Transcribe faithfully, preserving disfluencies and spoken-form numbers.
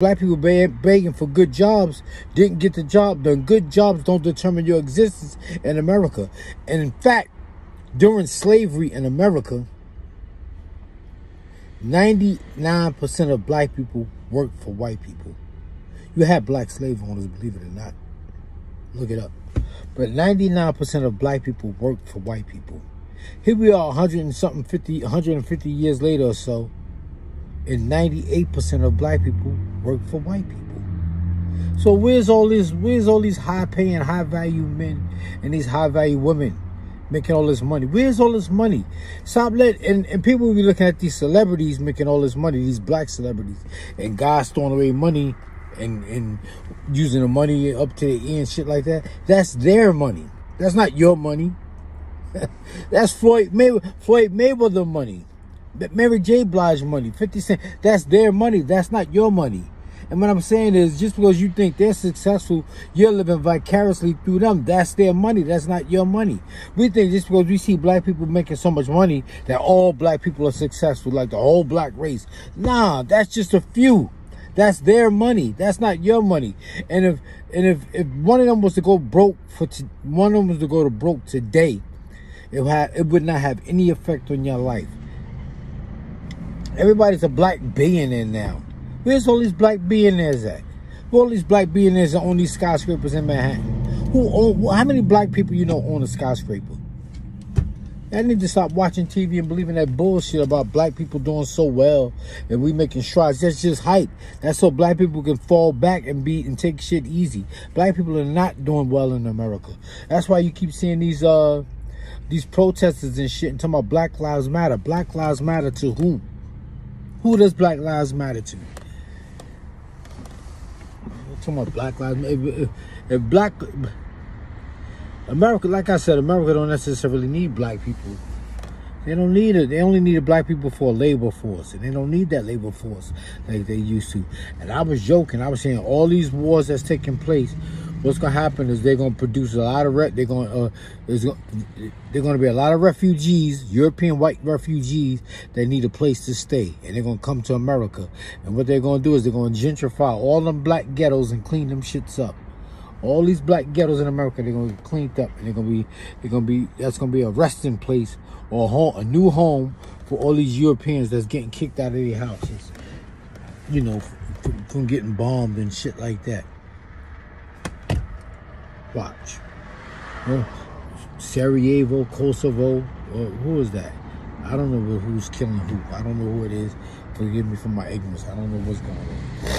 Black people begging for good jobs didn't get the job done. Good jobs don't determine your existence in America. And in fact, during slavery in America, ninety-nine percent of black people worked for white people. You had black slave owners, believe it or not. Look it up. But ninety-nine percent of black people worked for white people. Here we are one hundred and something, fifty, one hundred fifty years later or so, and ninety-eight percent of black people work for white people. So where's all this, where's all these high-paying, high-value men and these high-value women making all this money? Where's all this money? Stop let and, and people will be looking at these celebrities making all this money, these black celebrities, and guys throwing away money and, and using the money up to their ear and shit like that. That's their money. That's not your money. That's Floyd Mayweather, Floyd Mayweather money. Mary J. Blige money, fifty cent, that's their money, that's not your money. And what I'm saying is, just because you think they're successful, you're living vicariously through them. That's their money, that's not your money. We think just because we see black people making so much money that all black people are successful, like the whole black race. Nah, that's just a few. That's their money, that's not your money. And if and if, if one of them was to go broke for t one of them was to go to broke today, it ha it would not have any effect on your life. Everybody's a black billionaire now. Where's all these black billionaires at? Where all these black billionaires are on these skyscrapers in Manhattan? Who own, how many black people you know own a skyscraper? I need to stop watching T V and believing that bullshit about black people doing so well and we making strides. That's just hype. That's so black people can fall back and be and take shit easy. Black people are not doing well in America. That's why you keep seeing these uh these protesters and shit and talking about Black Lives Matter. Black Lives Matter to who? Who does Black Lives Matter to? We're talking about Black Lives Matter. If, if, if black... America, like I said, America don't necessarily need black people. They don't need it. They only needed black people for a labor force. And they don't need that labor force like they used to. And I was joking. I was saying all these wars that's taking place, what's going to happen is they're going to produce a lot of... Re they're going uh, they're going to be a lot of refugees, European white refugees, that need a place to stay. And they're going to come to America. And what they're going to do is they're going to gentrify all them black ghettos and clean them shits up. All these black ghettos in America, they're going to be cleaned up. And they're going to be... They're going to be... That's going to be a resting place or a, home, a new home for all these Europeans that's getting kicked out of their houses. You know, from, from getting bombed and shit like that. Watch. Well, Sarajevo, Kosovo, or who is that? I don't know who's killing who. I don't know who it is. Forgive me for my ignorance. I don't know what's going on.